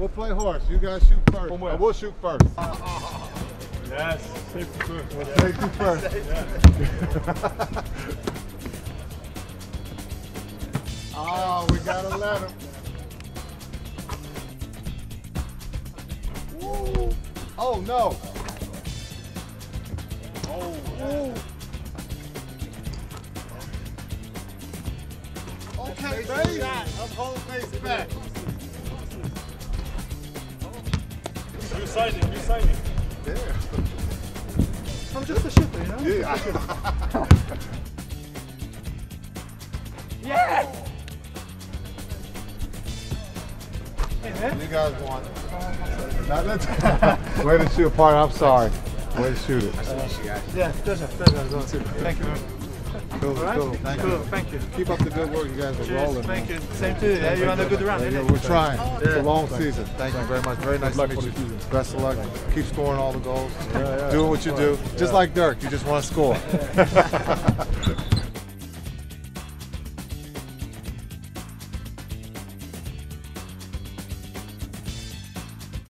We'll play horse. You guys shoot first. From where? We'll shoot first. Yes. Safety first. Well, yeah. Safety first. Yeah. Oh, we gotta let him. Woo. Oh no. Oh. Yeah. Okay, baby. Shot of whole face back. You signed it. You signed it. Yeah. I'm just a shooter, you know? Yeah. Yes! Hey, man. You guys won. Way to shoot a part, I'm sorry. Way to shoot it. Nice to meet you guys. Yeah, pleasure. Pleasure. Thank you, man. Cool, right? Cool. Thank you. Thank you. Keep up the good work, you guys are rolling. Thank you. Same to you. Yeah, you're on a good run, isn't it? We're trying. Yeah. It's a long season. Thank you very much. Very nice to meet you. Best of luck. Keep scoring all the goals. Doing what you do. Just like Dirk, you just want to score.